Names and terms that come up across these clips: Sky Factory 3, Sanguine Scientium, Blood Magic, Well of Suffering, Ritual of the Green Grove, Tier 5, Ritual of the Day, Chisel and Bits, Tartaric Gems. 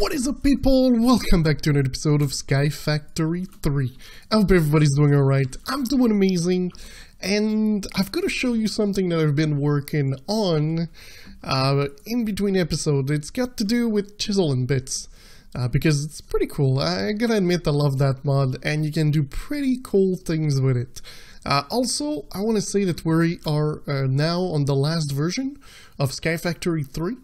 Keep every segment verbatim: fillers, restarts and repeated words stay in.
What is up, people? Welcome back to another episode of Sky Factory three. I hope everybody's doing alright. I'm doing amazing, and I've got to show you something that I've been working on uh, in between episodes. It's got to do with Chisel and Bits, uh, because it's pretty cool. I gotta admit, I love that mod, and you can do pretty cool things with it. Uh, also, I want to say that we are uh, now on the last version of Sky Factory three.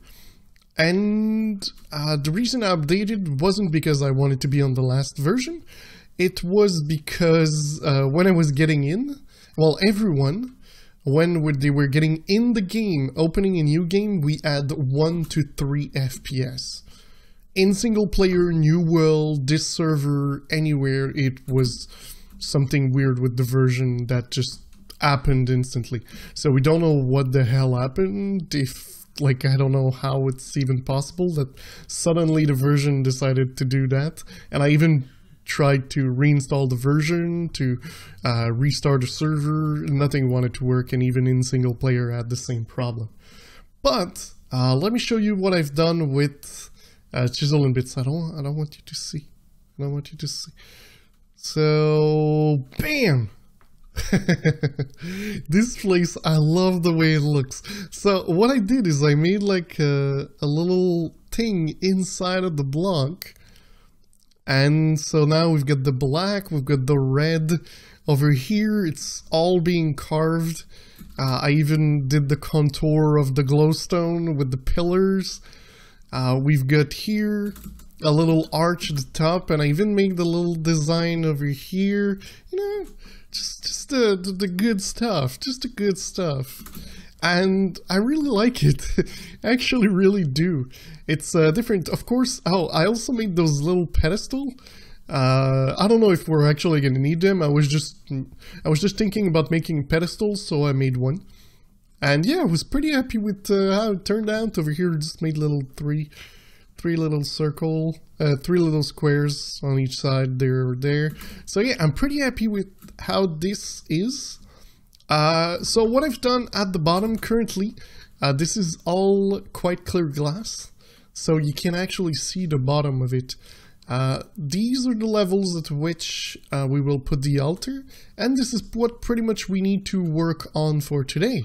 And uh, the reason I updated wasn't because I wanted to be on the last version. It was because uh, when I was getting in, well, everyone, when they were getting in the game, opening a new game, we had one to three F P S. In single player, new world, this server, anywhere, it was something weird with the version that just happened instantly. So we don't know what the hell happened, if... Like, I don't know how it's even possible that suddenly the version decided to do that. And I even tried to reinstall the version, to uh, restart the server. Nothing wanted to work, and even in single player I had the same problem. But uh, let me show you what I've done with uh, Chisel and Bits. I don't, I don't want you to see. I don't want you to see. So, bam! This place, I love the way it looks. So what I did is I made like a, a little thing inside of the block, and so now we've got the black, we've got the red over here, it's all being carved. uh, I even did the contour of the glowstone with the pillars. Uh, we've got here a little arch at the top, and I even made the little design over here, you know. Just, just the, the, the good stuff, just the good stuff. And I really like it. I actually really do. It's uh, different, of course. Oh, I also made those little pedestal. Uh, I don't know if we're actually gonna need them. I was just, I was just thinking about making pedestals, so I made one. And yeah, I was pretty happy with uh, how it turned out over here. Just made little three, three little circle, uh, three little squares on each side, there or there. So yeah, I'm pretty happy with how this is. Uh, so what I've done at the bottom currently, uh, this is all quite clear glass, so you can actually see the bottom of it. Uh, these are the levels at which uh, we will put the altar, and this is what pretty much we need to work on for today.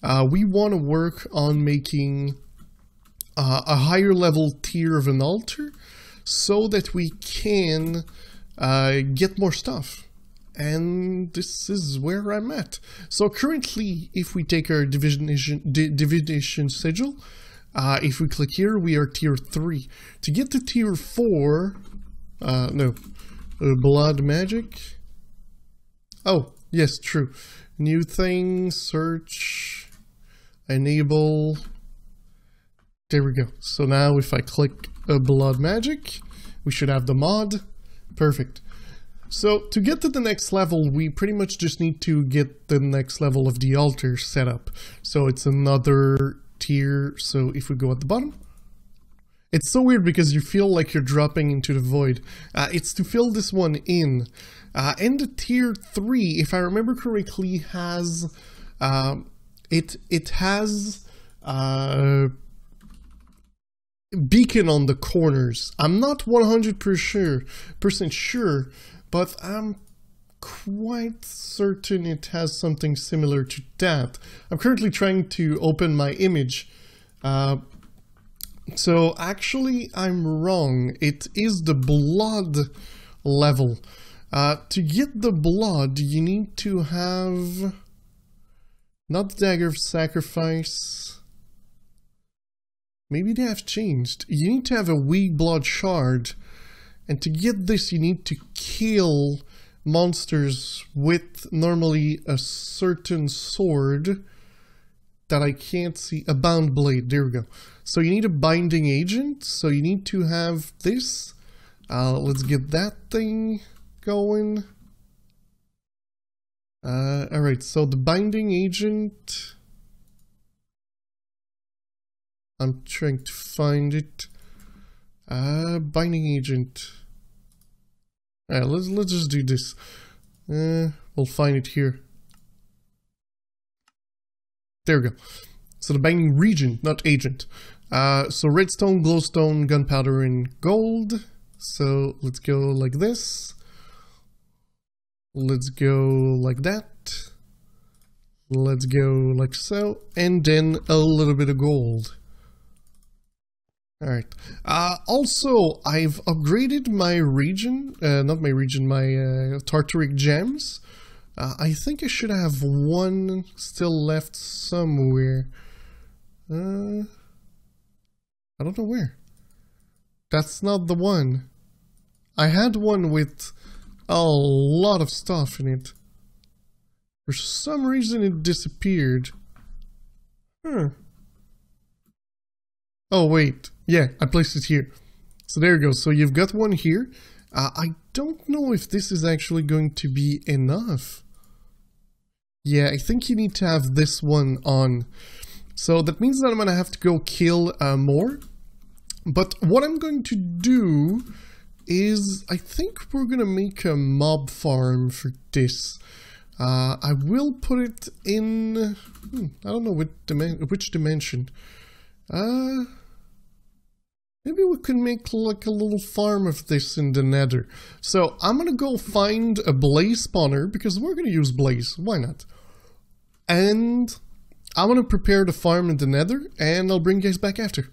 Uh, we want to work on making uh, a higher level tier of an altar so that we can uh, get more stuff. And this is where I'm at. So currently, if we take our divination, di divination sigil, uh, if we click here, we are tier three. To get to tier four, uh, no, uh, Blood Magic. Oh, yes, true. New thing, search, enable. There we go. So now if I click uh, Blood Magic, we should have the mod. Perfect. So to get to the next level, we pretty much just need to get the next level of the altar set up. So it's another tier. So if we go at the bottom, it's so weird because you feel like you're dropping into the void. Uh, it's to fill this one in. Uh, and the tier three, if I remember correctly, has uh, it it has uh, beacon on the corners. I'm not one hundred percent sure, but I'm quite certain it has something similar to that. I'm currently trying to open my image. Uh, so actually I'm wrong. It is the blood level. Uh, to get the blood, you need to have not the dagger of sacrifice. Maybe they have changed. You need to have a weak blood shard. And to get this, you need to kill monsters with normally a certain sword that I can't see. A bound blade, there we go. So you need a binding agent, so you need to have this. Uh, let's get that thing going. Uh, Alright, so the binding agent... I'm trying to find it. Uh, binding agent. Alright, let's, let's just do this. Uh, we'll find it here. There we go. So the binding region, not agent. Uh, so redstone, glowstone, gunpowder, and gold. So let's go like this. Let's go like that. Let's go like so. And then a little bit of gold. Alright. Uh, also, I've upgraded my region. Uh, not my region, my uh, Tartaric Gems. Uh, I think I should have one still left somewhere. Uh, I don't know where. That's not the one. I had one with a lot of stuff in it. For some reason it disappeared. Huh. Oh wait, yeah, I placed it here. So there you go, so you've got one here. Uh, I don't know if this is actually going to be enough. Yeah, I think you need to have this one on. So that means that I'm gonna have to go kill uh, more. But what I'm going to do is, I think we're gonna make a mob farm for this. Uh, I will put it in, hmm, I don't know which, dimen- which dimension. Uh, maybe we can make like a little farm of this in the nether. So I'm gonna go find a blaze spawner, because we're gonna use blaze, why not? And I want to prepare the farm in the nether, and I'll bring you guys back after.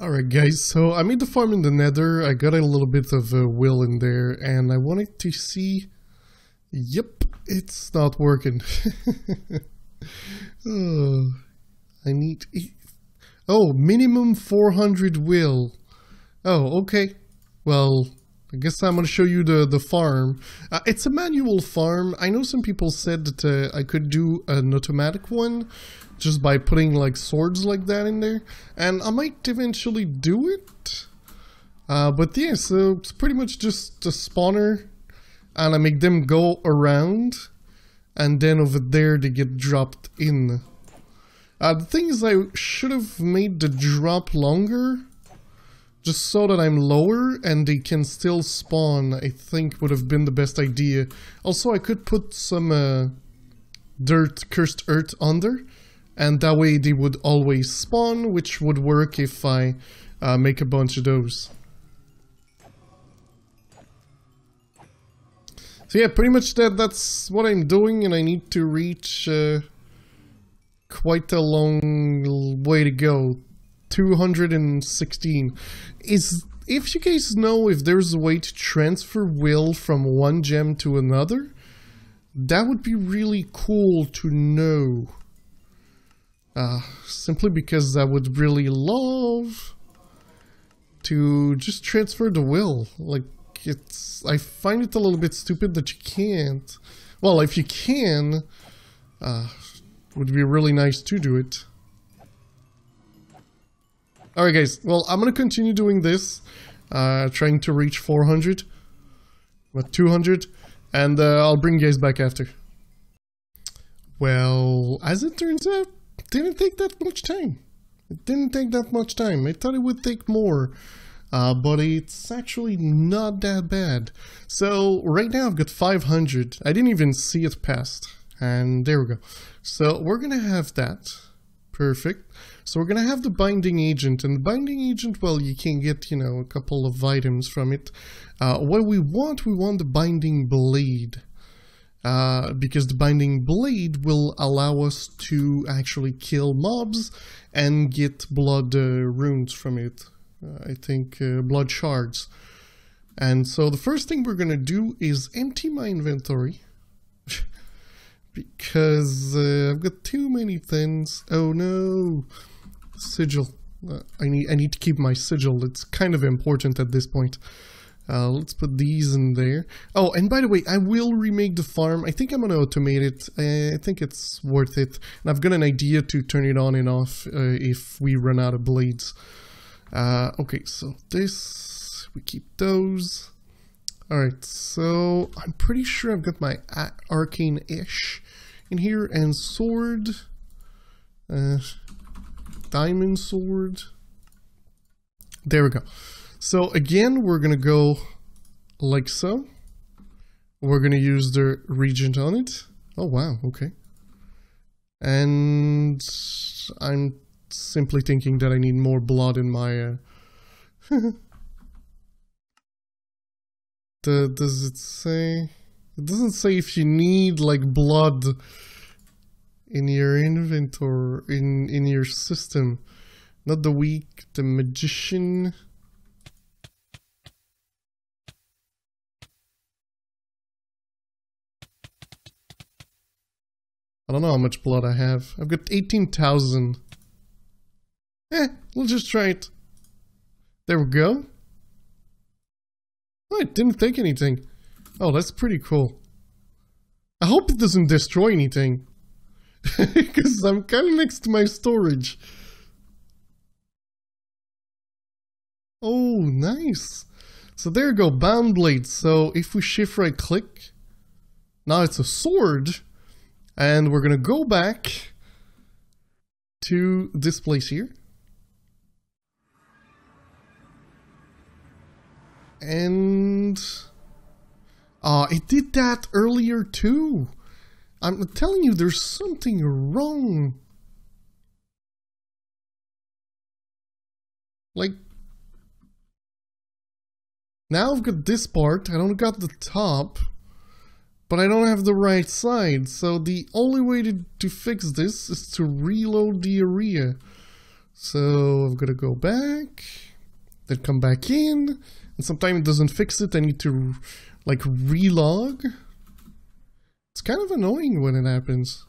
Alright guys, so I made the farm in the nether, I got a little bit of a will in there, and I wanted to see... Yep, it's not working. Oh, I need... Oh, minimum four hundred will. Oh, okay. Well... I guess I'm going to show you the, the farm. Uh, it's a manual farm. I know some people said that uh, I could do an automatic one just by putting like swords like that in there. And I might eventually do it. Uh, but yeah, so it's pretty much just a spawner. And I make them go around. And then over there they get dropped in. Uh, the thing is, I should have made the drop longer. Just so that I'm lower and they can still spawn, I think would have been the best idea. Also, I could put some uh, dirt, cursed earth under, and that way they would always spawn, which would work if I uh, make a bunch of those. So yeah, pretty much that, that's what I'm doing, and I need to reach uh, quite a long way to go. two hundred sixteen. Is if you guys know if there's a way to transfer will from one gem to another, that would be really cool to know. Uh, simply because I would really love to just transfer the will. Like, it's, I find it a little bit stupid that you can't. Well, if you can, uh, it would be really nice to do it. Alright guys, well, I'm gonna continue doing this, uh, trying to reach four hundred, but two hundred, and uh, I'll bring you guys back after. Well, as it turns out, it didn't take that much time. It didn't take that much time. I thought it would take more, uh, but it's actually not that bad. So, right now I've got five hundred. I didn't even see it past, and there we go. So, we're gonna have that. Perfect. So we're going to have the binding agent, and the binding agent, well, you can get, you know, a couple of items from it. Uh, what we want, we want the binding blade, uh, because the binding blade will allow us to actually kill mobs and get blood uh, runes from it, uh, I think uh, blood shards. And so the first thing we're going to do is empty my inventory. Because uh, I've got too many things. Oh no, sigil. Uh, I need I need to keep my sigil. It's kind of important at this point. Uh, let's put these in there. Oh, and by the way, I will remake the farm. I think I'm gonna automate it. Uh, I think it's worth it. And I've got an idea to turn it on and off uh, if we run out of blades. Uh, okay, so this, we keep those. Alright, so I'm pretty sure I've got my arcane-ish in here, and sword, uh, diamond sword, there we go. So again, we're gonna go like so, we're gonna use the regent on it, oh wow, okay, and I'm simply thinking that I need more blood in my... Uh... the, does it say... It doesn't say if you need, like, blood in your inventory, in, in your system. Not the weak, the magician... I don't know how much blood I have. I've got eighteen thousand. Eh, we'll just try it. There we go. Oh, it didn't take anything. Oh, that's pretty cool. I hope it doesn't destroy anything. Because I'm kind of next to my storage. Oh, nice. So there you go, bound blade. So if we shift right click, now it's a sword. And we're gonna go back to this place here. And... Uh, it did that earlier too. I'm telling you, there's something wrong. Like... Now I've got this part, I don't got the top. But I don't have the right side, so the only way to, to fix this is to reload the area. So I'm gonna go back, then come back in, and sometimes it doesn't fix it, I need to like relog. It's kind of annoying when it happens.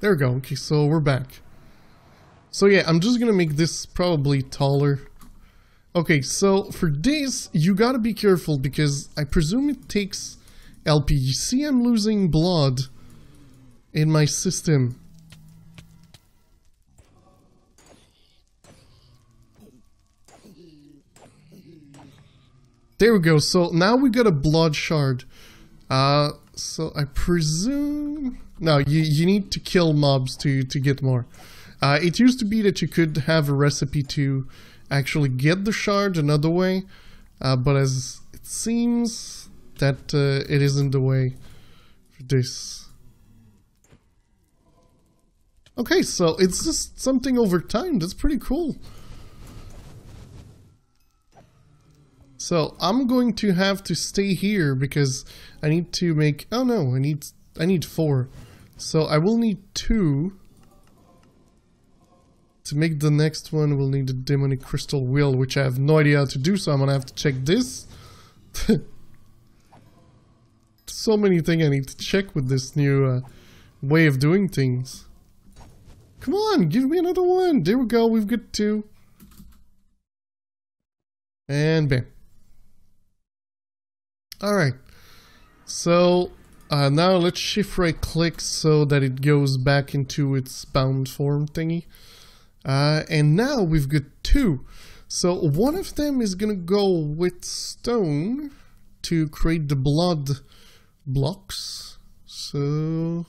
There we go, okay, so we're back. So yeah, I'm just gonna make this probably taller. Okay, so for this, you gotta be careful, because I presume it takes L P. You see I'm losing blood in my system. There we go, so now we got a blood shard. Uh, so I presume... No, you, you need to kill mobs to, to get more. Uh, it used to be that you could have a recipe to... actually get the shard another way, uh, but as it seems that uh, it isn't the way for this. Okay, so it's just something over time, that's pretty cool. So I'm going to have to stay here because I need to make, oh no, I need, I need four. So I will need two. To make the next one, we'll need a demonic crystal wheel, which I have no idea how to do, so I'm gonna have to check this. So many things I need to check with this new uh, way of doing things. Come on, give me another one. There we go, we've got two. And bam. Alright. So, uh, now let's shift right click so that it goes back into its bound form thingy. Uh, and now we've got two. So one of them is gonna go with stone to create the blood blocks. So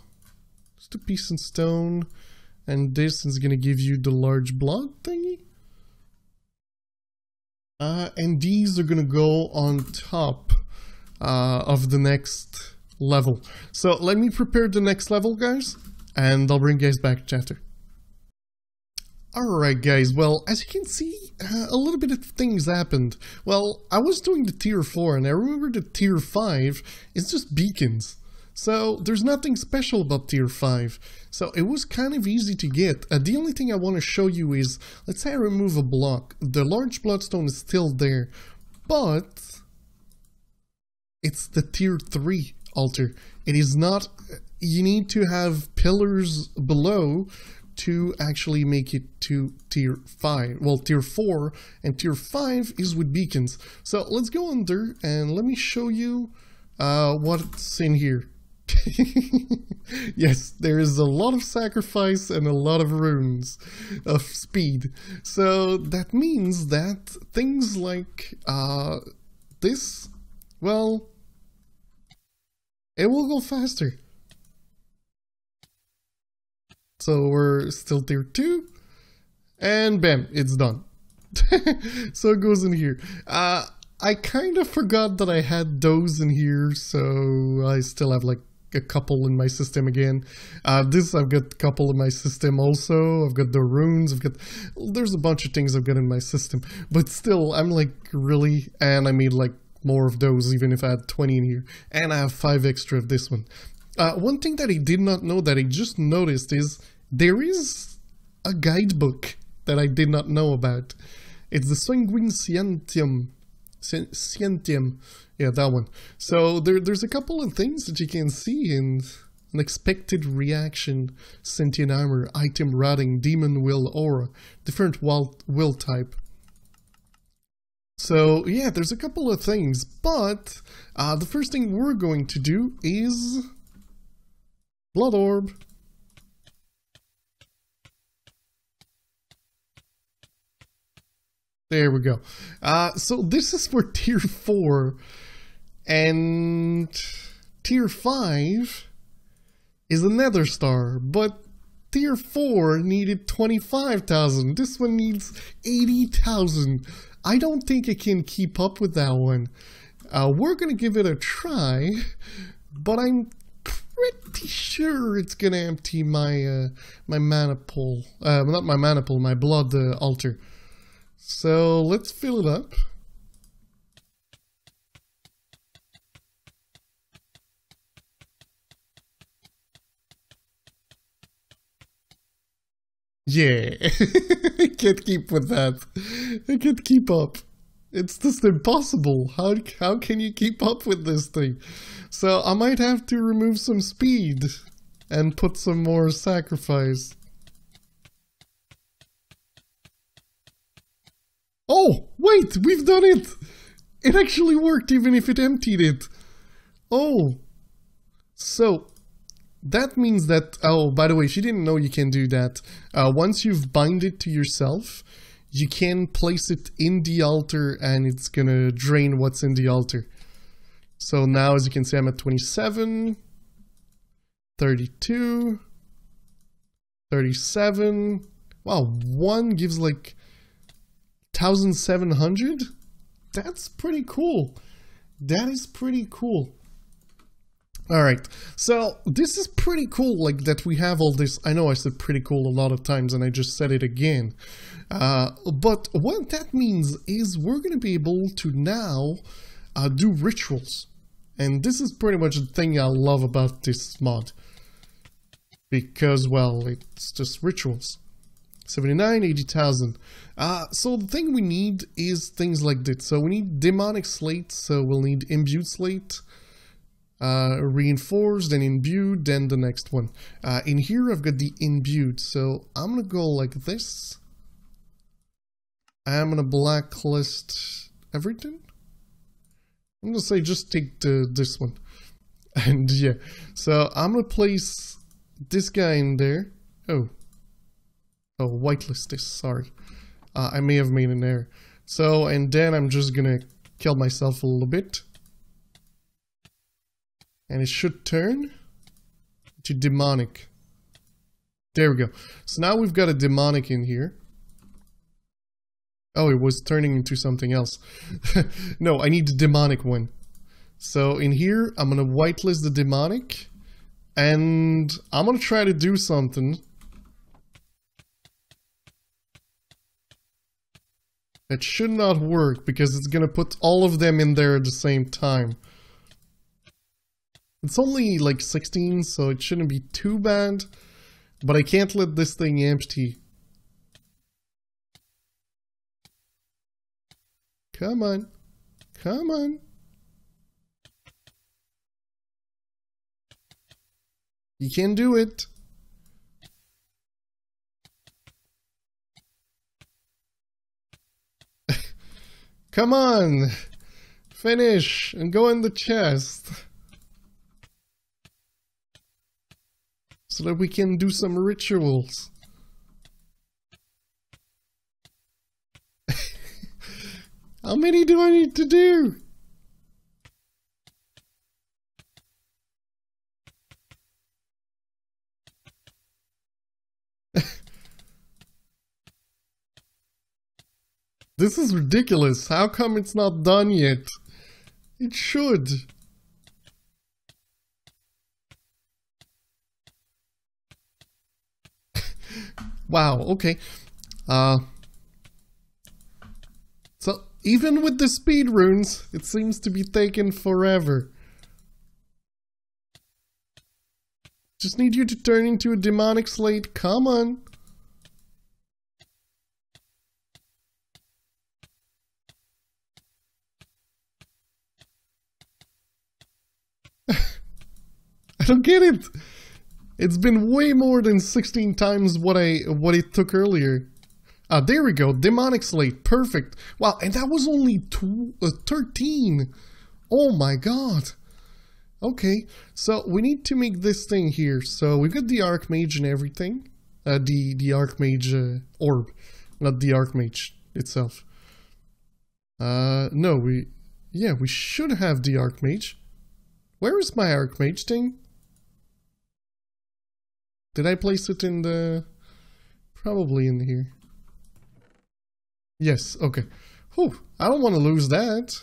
just a piece in stone, and this is gonna give you the large blood thingy. Uh, and these are gonna go on top uh, of the next level. So let me prepare the next level, guys, and I'll bring you guys back chapter. Alright guys, well, as you can see, uh, a little bit of things happened. Well, I was doing the tier four, and I remember the tier five is just beacons. So, there's nothing special about tier five. So, it was kind of easy to get. Uh, the only thing I want to show you is, let's say I remove a block. The large bloodstone is still there, but... It's the tier three altar. It is not... You need to have pillars below to actually make it to tier five, well tier four, and tier five is with beacons. So let's go under and let me show you uh, what's in here. Yes, there is a lot of sacrifice and a lot of runes of speed. So that means that things like uh, this, well, it will go faster. So we're still tier two, and bam, it's done. So it goes in here. Uh, I kind of forgot that I had those in here, so I still have like a couple in my system again. Uh, this, I've got a couple in my system also. I've got the runes, I've got... There's a bunch of things I've got in my system. But still, I'm like, really? And I made like more of those, even if I had twenty in here. And I have five extra of this one. Uh, one thing that I did not know that I just noticed is there is a guidebook that I did not know about. It's the Sanguine Scientium. Scientium. Yeah, that one. So there, there's a couple of things that you can see in an expected reaction, sentient armor, item rotting, demon will aura, different will, will type. So yeah, there's a couple of things, but uh, the first thing we're going to do is Blood Orb. There we go. Uh, so this is for tier four, and tier five is a nether star, but tier four needed twenty-five thousand. This one needs eighty thousand. I don't think it can keep up with that one. Uh, we're gonna give it a try, but I'm pretty sure it's gonna empty my uh, my mana pool. Uh, not my mana pool, my blood uh, altar. So let's fill it up. Yeah, I can't keep with that. I can't keep up. It's just impossible. How, how can you keep up with this thing? So I might have to remove some speed and put some more sacrifice. Oh, wait, we've done it! It actually worked even if it emptied it. Oh, so that means that, oh, by the way, if you didn't know you can do that, uh, once you've bind it to yourself, you can place it in the altar and it's gonna drain what's in the altar. So now, as you can see, I'm at twenty-seven, thirty-two, thirty-seven, wow, one gives like one thousand seven hundred? That's pretty cool. That is pretty cool. Alright, so this is pretty cool, like, that we have all this. I know I said pretty cool a lot of times and I just said it again. Uh, but what that means is we're going to be able to now uh, do rituals. And this is pretty much the thing I love about this mod. Because, well, it's just rituals. seventy-nine, eighty thousand. Uh, so the thing we need is things like this. So we need demonic slate, so we'll need imbued slate, uh, reinforced, then imbued, then the next one. Uh, in here I've got the imbued, so I'm gonna go like this. I'm gonna blacklist everything. I'm gonna say just take the, this one. And yeah, so I'm gonna place this guy in there. Oh. Oh, whitelist this, sorry. Uh, I may have made an error. So, and then I'm just gonna kill myself a little bit. And it should turn to demonic. There we go. So now we've got a demonic in here. Oh, it was turning into something else. No, I need the demonic one. So in here, I'm gonna whitelist the demonic. And I'm gonna try to do something. It should not work because it's gonna put all of them in there at the same time. It's only like sixteen, so it shouldn't be too bad, but I can't let this thing empty. Come on, come on. You can do it. Come on, finish and go in the chest so that we can do some rituals. How many do I need to do? This is ridiculous. How come it's not done yet? It should. Wow, okay. Uh, so, even with the speed runes, it seems to be taking forever. Just need you to turn into a demonic slate, come on! I don't get it! It's been way more than sixteen times what I what it took earlier. Ah, there we go, demonic slate, perfect. Wow, and that was only tw uh, thirteen. Oh my god. Okay, so we need to make this thing here. So we've got the Archmage and everything. Uh, the the Archmage uh, orb, not the Archmage itself. Uh, no, we yeah we should have the Archmage. Where is my Archmage thing? Did I place it in the... Probably in here. Yes, okay. Whew, I don't want to lose that.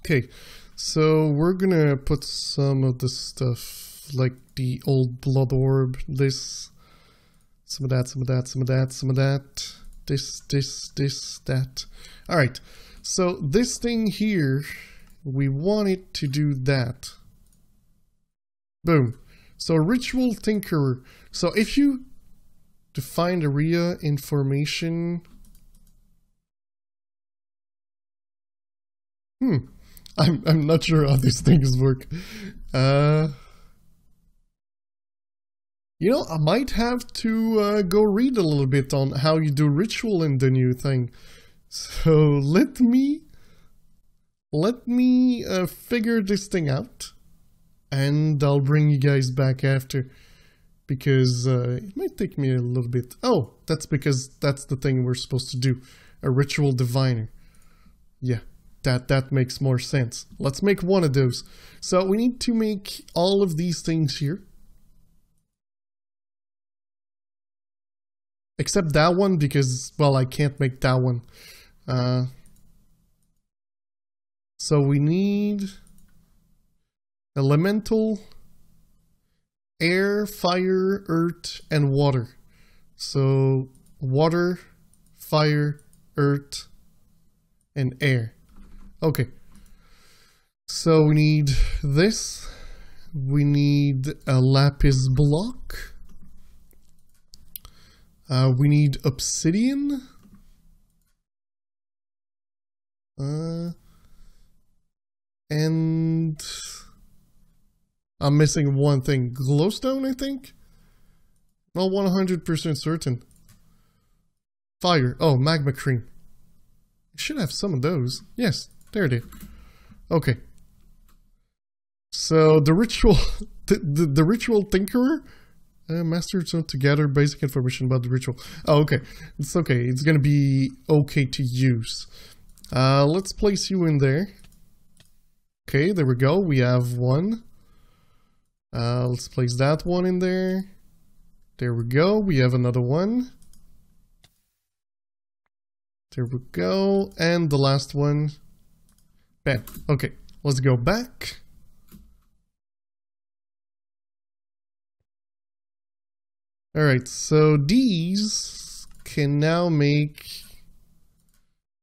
Okay, so we're gonna put some of the stuff, like the old blood orb, this, some of that, some of that, some of that, some of that, this, this, this, that. Alright, so this thing here, we want it to do that. Boom. So Ritual Tinkerer. So if you define area information... Hmm. I'm, I'm not sure how these things work. Uh, you know, I might have to uh, go read a little bit on how you do ritual in the new thing. So let me... Let me uh, figure this thing out. And I'll bring you guys back after, because uh, it might take me a little bit. Oh, that's because that's the thing we're supposed to do. A ritual diviner. Yeah, that, that makes more sense. Let's make one of those. So we need to make all of these things here. Except that one, because, well, I can't make that one. Uh, so we need... Elemental, air, fire, earth, and water. So, water, fire, earth, and air. Okay. So we need this. We need a lapis block. Uh, we need obsidian. Uh, and... I'm missing one thing. Glowstone, I think? Not one hundred percent certain. Fire. Oh, magma cream. I should have some of those. Yes, there it is. Okay. So, the ritual... The, the, the ritual tinkerer? Uh, master so to gather basic information about the ritual. Oh, okay. It's okay. It's gonna be okay to use. Uh, let's place you in there. Okay, there we go. We have one. Uh, let's place that one in there. There we go. We have another one. There we go. And the last one. Bam. Okay. Let's go back. Alright. So these can now make...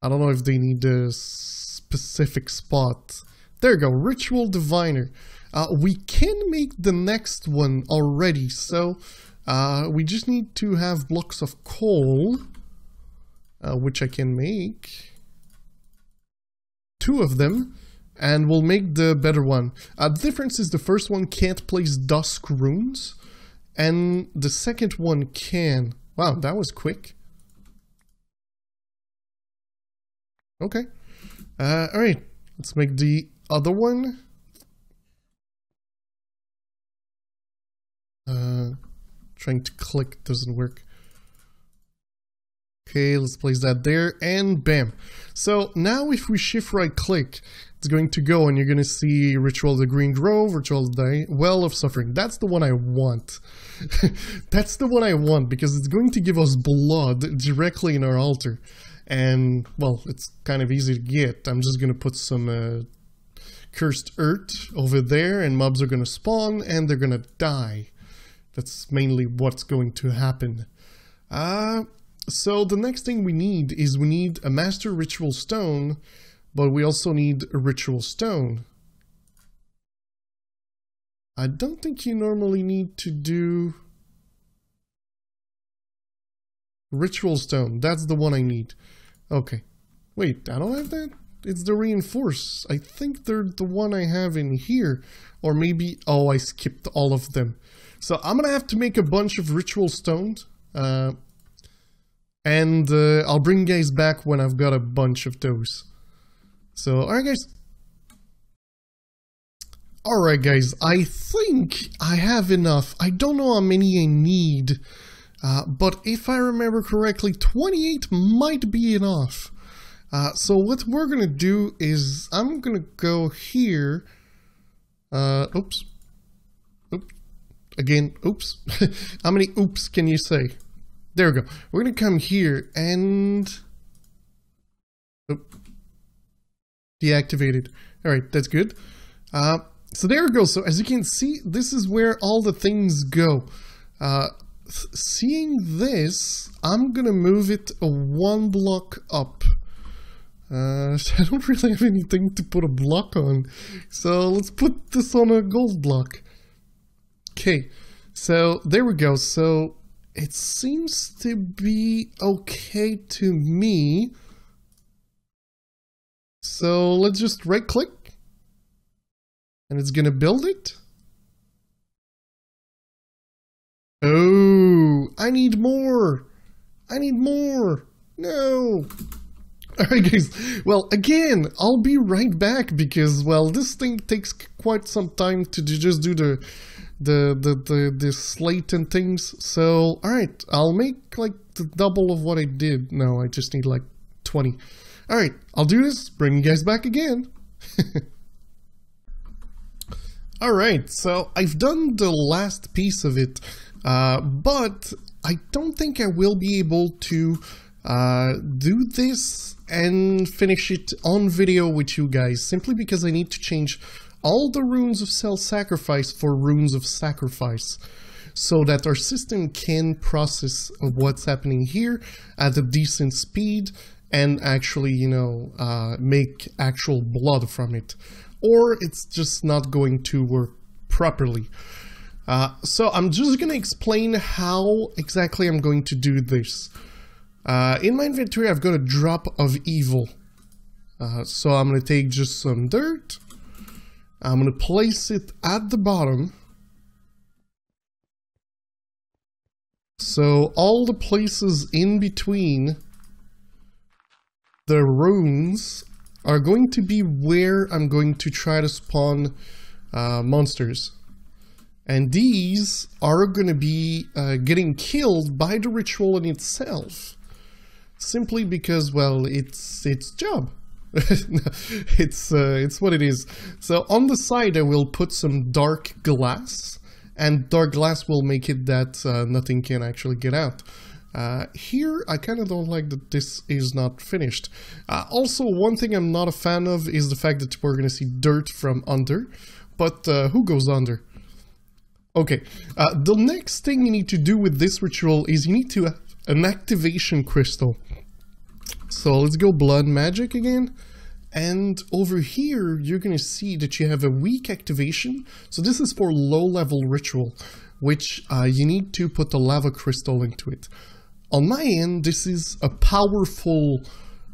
I don't know if they need a specific spot. There you go. Ritual Diviner. Uh, we can make the next one already, so uh, we just need to have blocks of coal, uh, which I can make two of them, and we'll make the better one. Uh, the difference is the first one can't place dusk runes, and the second one can. Wow, that was quick. Okay. Uh, alright, let's make the other one. Uh, trying to click doesn't work. Okay, let's place that there, and bam. So now if we shift right click, it's going to go and you're gonna see Ritual of the Green Grove, Ritual of the Day, Well of Suffering. That's the one I want. That's the one I want, because it's going to give us blood directly in our altar. And, well, it's kind of easy to get. I'm just gonna put some uh, cursed earth over there, and mobs are gonna spawn, and they're gonna die. That's mainly what's going to happen. Uh, so the next thing we need is we need a Master Ritual Stone, but we also need a Ritual Stone. I don't think you normally need to do Ritual Stone. That's the one I need. Okay. Wait, I don't have that? It's the Reinforce. I think they're the one I have in here. Or maybe... oh, I skipped all of them. So I'm gonna have to make a bunch of Ritual Stones. Uh, and uh, I'll bring guys back when I've got a bunch of those. So, alright guys. Alright guys, I think I have enough. I don't know how many I need. Uh, but if I remember correctly, twenty-eight might be enough. Uh, so what we're gonna do is I'm gonna go here. Uh, oops. Oops. Again, oops. How many oops can you say? There we go. We're gonna come here and... oops. Deactivated. Alright, that's good. Uh, so there we go. So as you can see, this is where all the things go. Uh, seeing this, I'm gonna move it one block up. Uh, I don't really have anything to put a block on, so let's put this on a gold block. Okay, so there we go. So it seems to be okay to me. So let's just right click, and it's gonna build it. Oh, I need more. I need more. No. Alright guys, well again, I'll be right back because, well, this thing takes quite some time to just do the the the, the, the slate and things, so alright, I'll make like the double of what I did. No, I just need like twenty. Alright, I'll do this, bring you guys back again. Alright, so I've done the last piece of it, uh, but I don't think I will be able to uh, do this and finish it on video with you guys, simply because I need to change all the runes of self-sacrifice for runes of sacrifice, so that our system can process what's happening here at a decent speed and actually, you know, uh, make actual blood from it, or it's just not going to work properly. Uh, so I'm just gonna explain how exactly I'm going to do this. Uh, in my inventory, I've got a drop of evil. Uh, so I'm going to take just some dirt. I'm going to place it at the bottom. So all the places in between the runes are going to be where I'm going to try to spawn uh, monsters. And these are going to be uh, getting killed by the ritual in itself. Simply because, well, it's its job. it's uh, it's what it is. So on the side I will put some dark glass, and dark glass will make it that uh, nothing can actually get out. Uh, here I kind of don't like that this is not finished. Uh, also, one thing I'm not a fan of is the fact that we're gonna see dirt from under, but uh, who goes under? Okay, uh, the next thing you need to do with this ritual is you need to have an activation crystal. So let's go Blood Magic again, and over here you're gonna see that you have a weak activation. So this is for low level ritual, which uh, you need to put the lava crystal into it. On my end, this is a powerful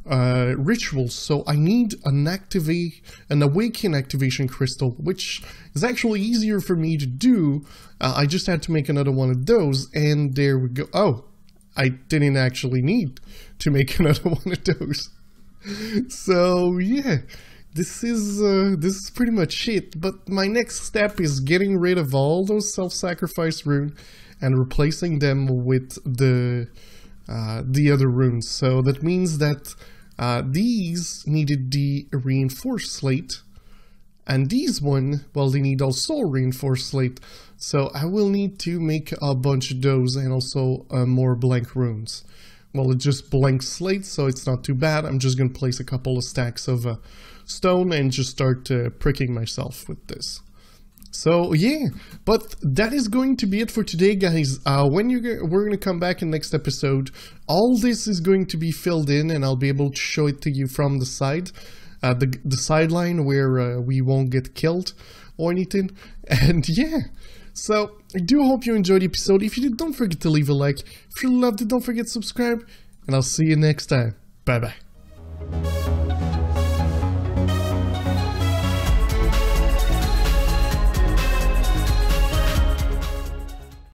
uh, ritual, so I need an activate an awaken activation crystal, which is actually easier for me to do. uh, I just had to make another one of those, and there we go. Oh, I didn't actually need to make another one of those. So yeah, this is uh, this is pretty much it. But my next step is getting rid of all those self-sacrifice runes and replacing them with the uh, the other runes. So that means that uh, these needed the reinforced slate, and these one, well, they need also reinforced slate. So I will need to make a bunch of those, and also uh, more blank runes. Well, it's just blank slate, so it's not too bad. I'm just gonna place a couple of stacks of uh, stone and just start uh, pricking myself with this. So yeah, but that is going to be it for today, guys. Uh, when you g we're gonna come back in next episode, all this is going to be filled in, and I'll be able to show it to you from the side, uh, the the sideline where uh, we won't get killed or anything. And yeah, so I do hope you enjoyed the episode. If you did, don't forget to leave a like. If you loved it, don't forget to subscribe, and I'll see you next time. Bye bye.